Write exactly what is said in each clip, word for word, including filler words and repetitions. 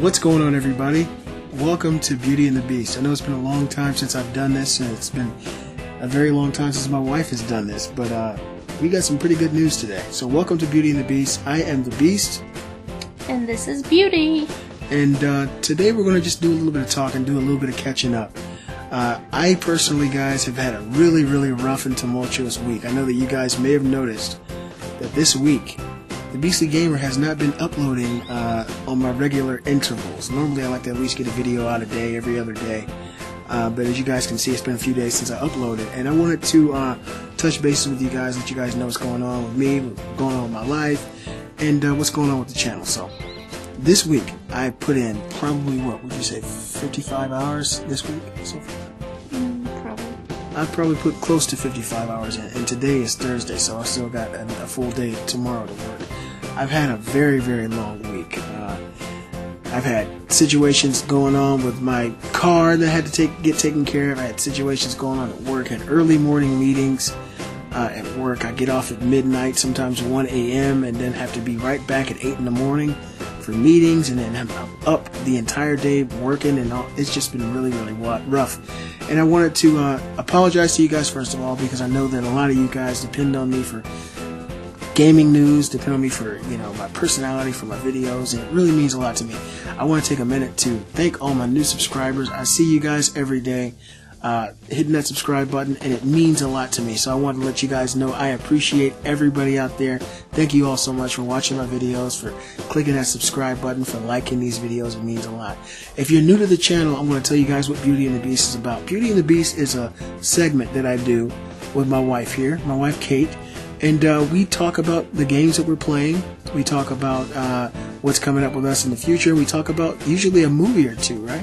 What's going on, everybody? Welcome to Beauty and the Beast. I know it's been a long time since I've done this, and it's been a very long time since my wife has done this, but uh, we got some pretty good news today. So welcome to Beauty and the Beast. I am the Beast. And this is Beauty. And uh, today we're going to just do a little bit of talking, do a little bit of catching up. Uh, I personally, guys, have had a really, really rough and tumultuous week. I know that you guys may have noticed that this week, the Beastly Gamer has not been uploading uh, on my regular intervals. Normally I like to at least get a video out a day, every other day. Uh, but as you guys can see, it's been a few days since I uploaded. And I wanted to uh, touch bases with you guys, let you guys know what's going on with me, what's going on with my life, and uh, what's going on with the channel. So this week, I put in probably, what would you say, fifty-five hours this week? So far? Mm, probably. I probably put close to fifty-five hours in. And today is Thursday, so I still got a, a full day tomorrow to work. I've had a very, very long week. Uh, I've had situations going on with my car that I had to take, get taken care of. I had situations going on at work. I had early morning meetings uh, at work. I get off at midnight, sometimes one a m, and then have to be right back at eight in the morning for meetings. And then I'm up the entire day working, and all. It's just been really, really rough. And I wanted to uh, apologize to you guys, first of all, because I know that a lot of you guys depend on me for gaming news, depend on me for, you know, my personality, for my videos, and it really means a lot to me. I want to take a minute to thank all my new subscribers. I see you guys every day, uh, hitting that subscribe button, and it means a lot to me. So I want to let you guys know I appreciate everybody out there. Thank you all so much for watching my videos, for clicking that subscribe button, for liking these videos. It means a lot. If you're new to the channel, I'm going to tell you guys what Beauty and the Beast is about. Beauty and the Beast is a segment that I do with my wife here, my wife Kate. And uh, we talk about the games that we're playing. We talk about uh, what's coming up with us in the future. We talk about usually a movie or two, right?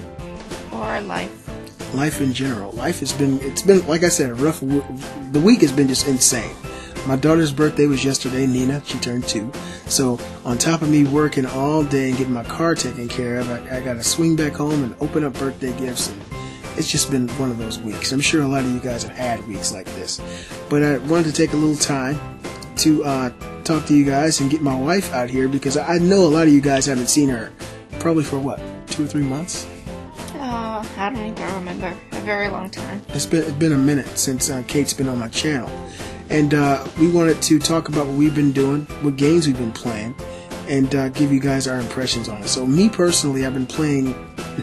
Or life. Life in general. Life has been, it's been, like I said, a rough, w the week has been just insane. My daughter's birthday was yesterday, Nina. She turned two. So on top of me working all day and getting my car taken care of, I, I got to swing back home and open up birthday gifts. And it's just been one of those weeks. I'm sure a lot of you guys have had weeks like this. But I wanted to take a little time to uh, talk to you guys and get my wife out here, because I know a lot of you guys haven't seen her probably for, what, two or three months? Uh, I don't even remember. A very long time. It's been, it's been a minute since uh, Kate's been on my channel. And uh, we wanted to talk about what we've been doing, what games we've been playing, and uh, give you guys our impressions on it. So me personally, I've been playing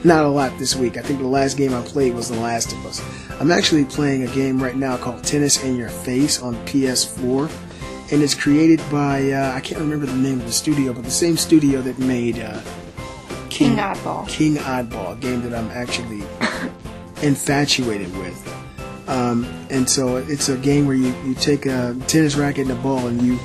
not a lot this week. I think the last game I played was The Last of Us. I'm actually playing a game right now called Tennis in Your Face on P S four, and it's created by, uh, I can't remember the name of the studio, but the same studio that made uh, King, King Oddball. King Oddball, a game that I'm actually infatuated with. Um, and so it's a game where you, you take a tennis racket and a ball and you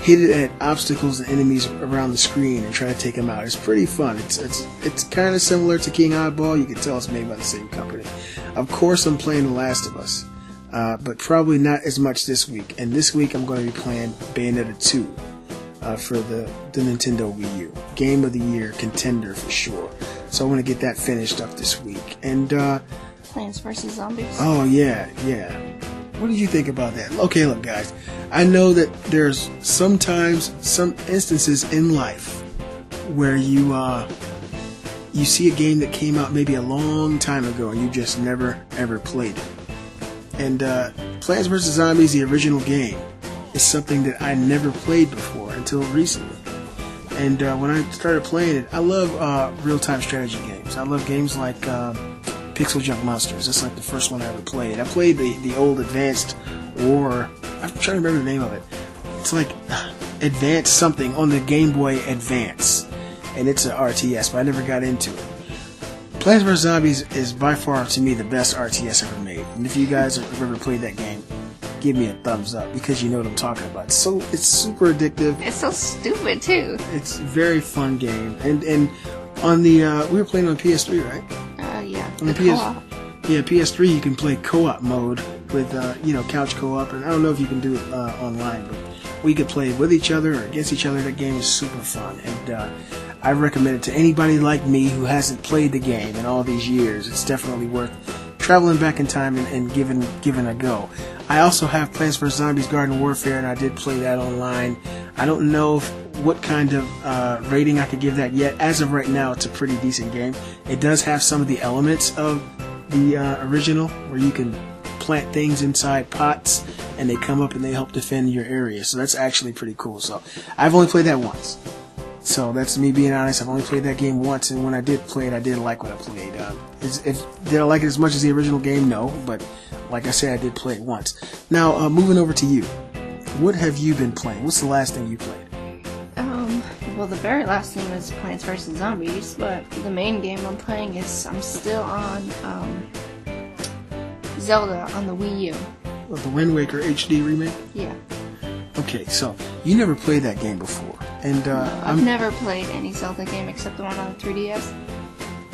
hit it at obstacles and enemies around the screen and try to take them out. It's pretty fun. It's it's it's kind of similar to King Oddball. You can tell it's made by the same company. Of course, I'm playing The Last of Us, uh, but probably not as much this week. And this week, I'm going to be playing Bayonetta two uh, for the, the Nintendo Wii U. Game of the Year contender for sure. So I want to get that finished up this week. And uh, Plants versus. Zombies. Oh, yeah, yeah. What did you think about that? Okay, look, guys. I know that there's sometimes some instances in life where you uh, you see a game that came out maybe a long time ago and you just never ever played it. And uh, Plants versus. Zombies, the original game, is something that I never played before until recently. And uh, when I started playing it, I love uh, real-time strategy games. I love games like Uh, Pixel Junk Monsters. That's like the first one I ever played. I played the, the old Advanced War. I'm trying to remember the name of it. It's like Advanced something on the Game Boy Advance. And it's an R T S, but I never got into it. Plants versus. Zombies is by far, to me, the best R T S ever made. And if you guys have ever played that game, give me a thumbs up, because you know what I'm talking about. It's so, it's super addictive. It's so stupid, too. It's a very fun game. And, and on the, uh, we were playing on P S three, right? Yeah, on the P S, yeah, P S three you can play co-op mode with, uh, you know, couch co-op, and I don't know if you can do it uh, online, but we could play with each other or against each other. That game is super fun, and uh, I recommend it to anybody like me who hasn't played the game in all these years. It's definitely worth traveling back in time and, and giving, giving a go. I also have Plants versus. Zombies Garden Warfare, and I did play that online. I don't know if what kind of uh, rating I could give that yet. As of right now, it's a pretty decent game. It does have some of the elements of the uh, original, where you can plant things inside pots, and they come up and they help defend your area. So that's actually pretty cool. So I've only played that once. So that's me being honest. I've only played that game once, and when I did play it, I didn't like what I played. Uh, is, if, did I like it as much as the original game? No, but like I said, I did play it once. Now, uh, moving over to you. What have you been playing? What's the last thing you played? Um, well, the very last thing was Plants versus. Zombies, but the main game I'm playing is I'm still on um, Zelda on the Wii U. Oh, the Wind Waker H D remake? Yeah. Okay, so you never played that game before. And uh, no, I've I'm... never played any Zelda game except the one on the three D S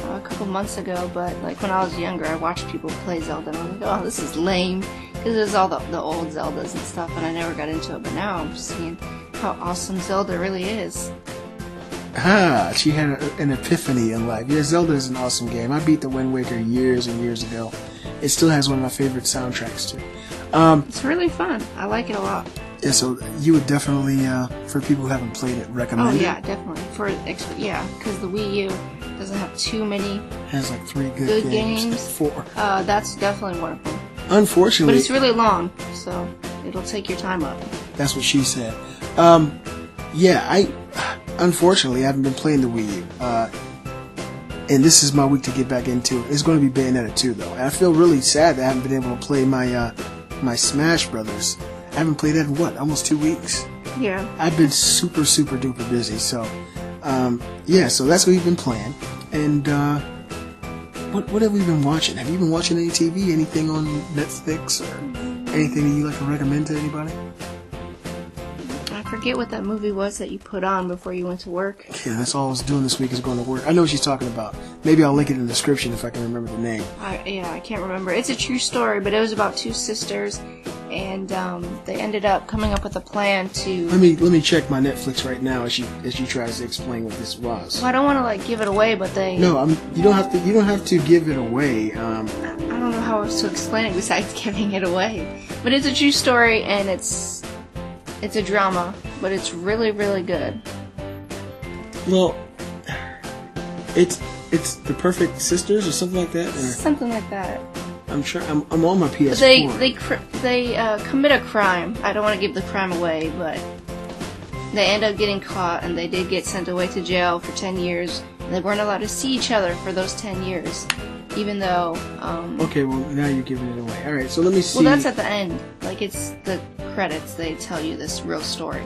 uh, a couple months ago, but like when I was younger, I watched people play Zelda, and I'm like, oh, this is lame, because there's all the, the old Zeldas and stuff, and I never got into it, but now I'm just seeing how awesome Zelda really is. Ah, she had a, an epiphany in life. Yeah, Zelda is an awesome game. I beat the Wind Waker years and years ago. It still has one of my favorite soundtracks, too. Um, it's really fun. I like it a lot. Yeah, so you would definitely, uh, for people who haven't played it, recommend it? Oh, yeah, it? definitely. For Yeah, because the Wii U doesn't have too many. It has like three good, good games. games. Four. Uh, that's definitely one of them. Unfortunately. But it's really long, so it'll take your time up. That's what she said. Um, yeah, I, unfortunately, I haven't been playing the Wii U. Uh, and this is my week to get back into it. It's going to be Bayonetta two, though. And I feel really sad that I haven't been able to play my, uh, my Smash Brothers. I haven't played that in, what, almost two weeks? Yeah. I've been super, super duper busy, so, um, yeah, so that's what we've been playing. And, uh, what, what have we been watching? Have you been watching any T V, anything on Netflix, or anything that you like to recommend to anybody? I forget what that movie was that you put on before you went to work. Yeah, that's all I was doing this week is going to work. I know what she's talking about. Maybe I'll link it in the description if I can remember the name. I, yeah, I can't remember. It's a true story, but it was about two sisters. And um, they ended up coming up with a plan to. Let me let me check my Netflix right now as she as she tries to explain what this was. Well, I don't want to like give it away, but they. No, I'm, you don't have to. You don't have to give it away. Um, I, I don't know how else to explain it besides giving it away. But it's a true story, and it's it's a drama, but it's really really good. Well, it's it's the Perfect Sisters or something like that. Or? Something like that. I'm trying. I'm, I'm on my P S four. But they they cr- they uh, commit a crime. I don't want to give the crime away, but they end up getting caught, and they did get sent away to jail for ten years. And they weren't allowed to see each other for those ten years, even though. Um, okay, well now you're giving it away. All right, so let me see. Well, that's at the end. Like it's the credits. They tell you this real story.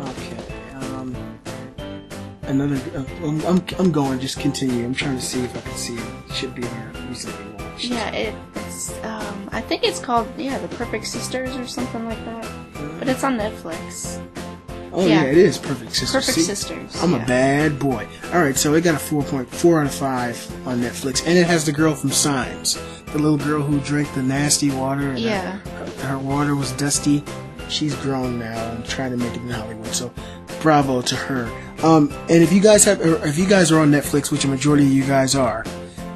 Okay. Um. Another. Uh, I'm, I'm I'm going. Just continue. I'm trying to see if I can see it. It should be here recently. Yeah, it, it's, um, I think it's called, yeah, The Perfect Sisters or something like that. But it's on Netflix. Oh, yeah, yeah it is Perfect Sisters. Perfect See, Sisters. I'm yeah. a bad boy. Alright, so it got a four point four out of five on Netflix. And it has the girl from Signs. The little girl who drank the nasty water. And yeah. Her, her water was dusty. She's grown now and trying to make it in Hollywood. So, bravo to her. Um, and if you guys have, or if you guys are on Netflix, which a majority of you guys are,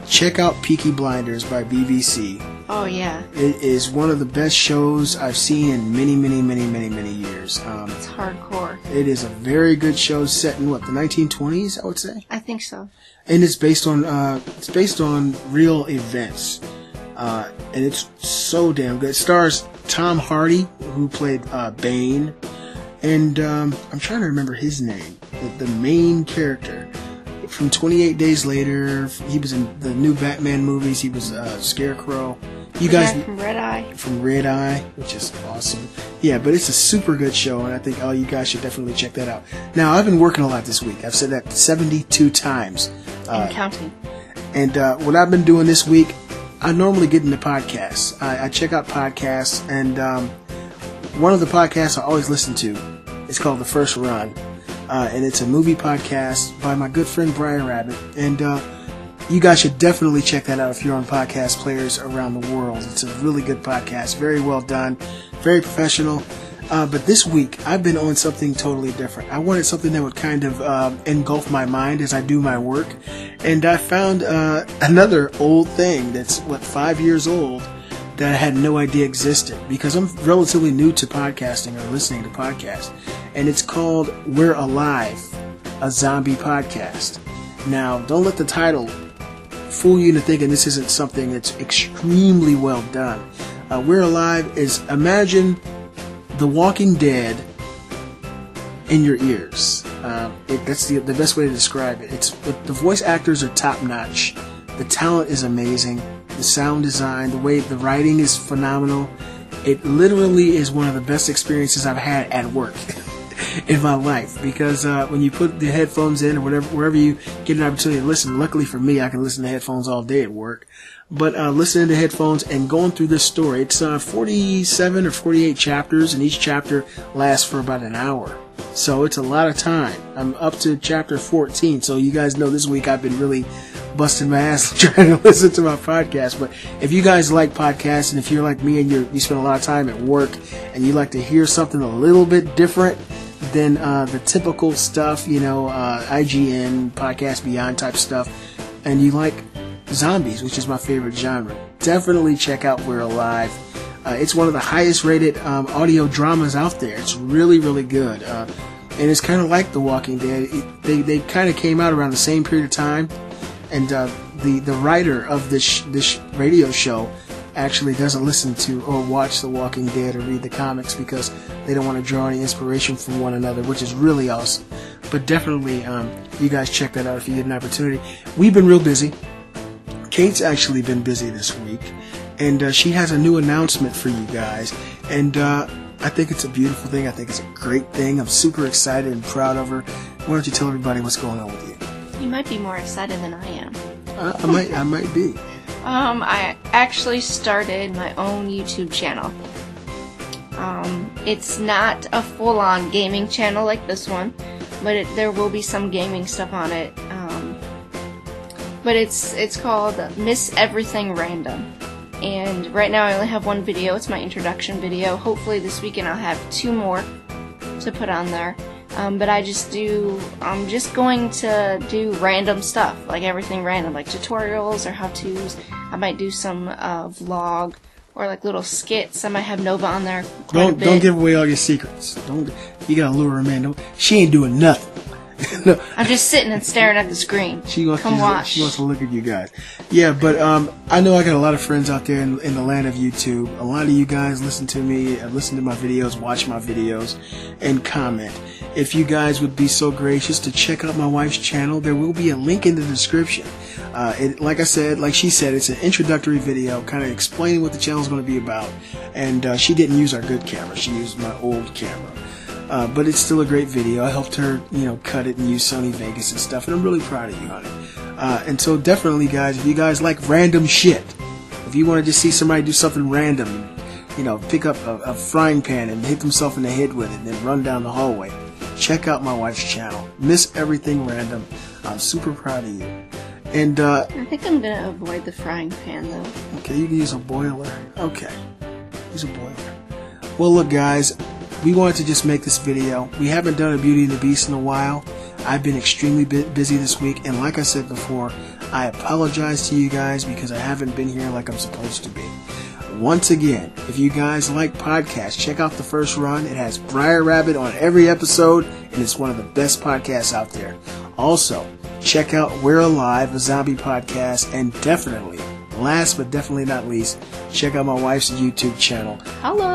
check out Peaky Blinders by B B C. Oh, yeah. It is one of the best shows I've seen in many, many, many, many, many years. Um, it's hardcore. It is a very good show set in, what, the nineteen twenties, I would say? I think so. And it's based on uh, it's based on real events. Uh, and it's so damn good. It stars Tom Hardy, who played uh, Bane. And um, I'm trying to remember his name. The, the main character. From twenty-eight days later, he was in the new Batman movies. He was uh, Scarecrow. You guys yeah, from Red Eye. From Red Eye, which is awesome. Yeah, but it's a super good show, and I think all oh, you guys should definitely check that out. Now, I've been working a lot this week. I've said that seventy-two times. Uh, and counting. And uh, what I've been doing this week, I normally get into podcasts. I, I check out podcasts, and um, one of the podcasts I always listen to is called The First Run. Uh, and it's a movie podcast by my good friend Briar Rabbit. And uh, you guys should definitely check that out if you're on podcast players around the world. It's a really good podcast, very well done, very professional. Uh, but this week, I've been on something totally different. I wanted something that would kind of uh, engulf my mind as I do my work. And I found uh, another old thing that's, what, five years old that I had no idea existed, because I'm relatively new to podcasting or listening to podcasts, and it's called We're Alive, A Zombie Podcast. Now, don't let the title fool you into thinking this isn't something that's extremely well done. Uh, We're Alive is, imagine The Walking Dead in your ears. Uh, it, that's the, the best way to describe it. It's the, the voice actors are top-notch. The talent is amazing. The sound design, the way the writing is phenomenal. It literally is one of the best experiences I've had at work in my life, because uh, when you put the headphones in or whatever, wherever you get an opportunity to listen, luckily for me, I can listen to headphones all day at work. But uh, listening to headphones and going through this story, it's uh, forty-seven or forty-eight chapters, and each chapter lasts for about an hour. So it's a lot of time. I'm up to chapter fourteen, so you guys know this week I've been really busting my ass trying to listen to my podcast. But if you guys like podcasts, and if you're like me and you're, you spend a lot of time at work and you like to hear something a little bit different than uh, the typical stuff, you know, uh, I G N, Podcast Beyond type stuff, and you like zombies, which is my favorite genre, definitely check out We're Alive. Uh, it's one of the highest rated um, audio dramas out there. It's really, really good. Uh, and it's kind of like The Walking Dead. It, they they kind of came out around the same period of time. And uh, the, the writer of this sh- this sh- radio show actually doesn't listen to or watch The Walking Dead or read the comics, because they don't want to draw any inspiration from one another, which is really awesome. But definitely, um, you guys check that out if you get an opportunity. We've been real busy. Kate's actually been busy this week. And uh, she has a new announcement for you guys. And uh, I think it's a beautiful thing. I think it's a great thing. I'm super excited and proud of her. Why don't you tell everybody what's going on with you? You might be more excited than I am. Uh, I might I might be. Um, I actually started my own YouTube channel. Um, it's not a full-on gaming channel like this one, but it, there will be some gaming stuff on it. Um, but it's it's called Miss Everything Random. And right now I only have one video. It's my introduction video. Hopefully this weekend I'll have two more to put on there. Um, but I just do, I'm just going to do random stuff, like everything random, like tutorials or how-tos. I might do some uh, vlog or like little skits. I might have Nova on there. Don't don't give away all your secrets. Don't you gotta lure her, man. Don't, she ain't doing nothing. No. I'm just sitting and staring at the screen. She wants, Come watch. She wants to look at you guys. Yeah, but um, I know I got a lot of friends out there in, in the land of YouTube. A lot of you guys listen to me, listen to my videos, watch my videos, and comment. If you guys would be so gracious to check out my wife's channel, there will be a link in the description. Uh, it, like I said, like she said, it's an introductory video, kind of explaining what the channel is going to be about. And uh, she didn't use our good camera. She used my old camera. Uh, but it's still a great video. I helped her, you know, cut it and use Sony Vegas and stuff, and I'm really proud of you on it. Uh, and so definitely, guys, if you guys like random shit, if you want to just see somebody do something random, you know, pick up a, a frying pan and hit themselves in the head with it and then run down the hallway, check out my wife's channel, Miss Everything Random. I'm super proud of you. And uh, I think I'm going to avoid the frying pan, though. Okay, you can use a boiler. Okay, use a boiler. Well, look, guys, we wanted to just make this video. We haven't done a Beauty and the Beast in a while. I've been extremely bu- busy this week, and like I said before, I apologize to you guys because I haven't been here like I'm supposed to be. Once again, if you guys like podcasts, check out The First Run. It has Briar Rabbit on every episode, and it's one of the best podcasts out there. Also, check out We're Alive, A Zombie Podcast, and definitely, last but definitely not least, check out my wife's YouTube channel. Hello!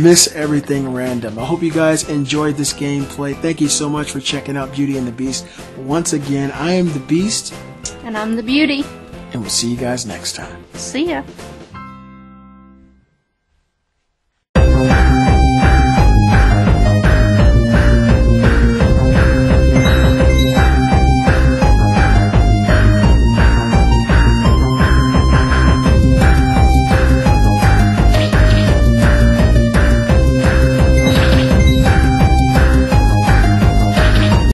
Miss Everything Random. I hope you guys enjoyed this gameplay. Thank you so much for checking out Beauty and the Beast. Once again, I am the Beast. And I'm the Beauty. And we'll see you guys next time. See ya.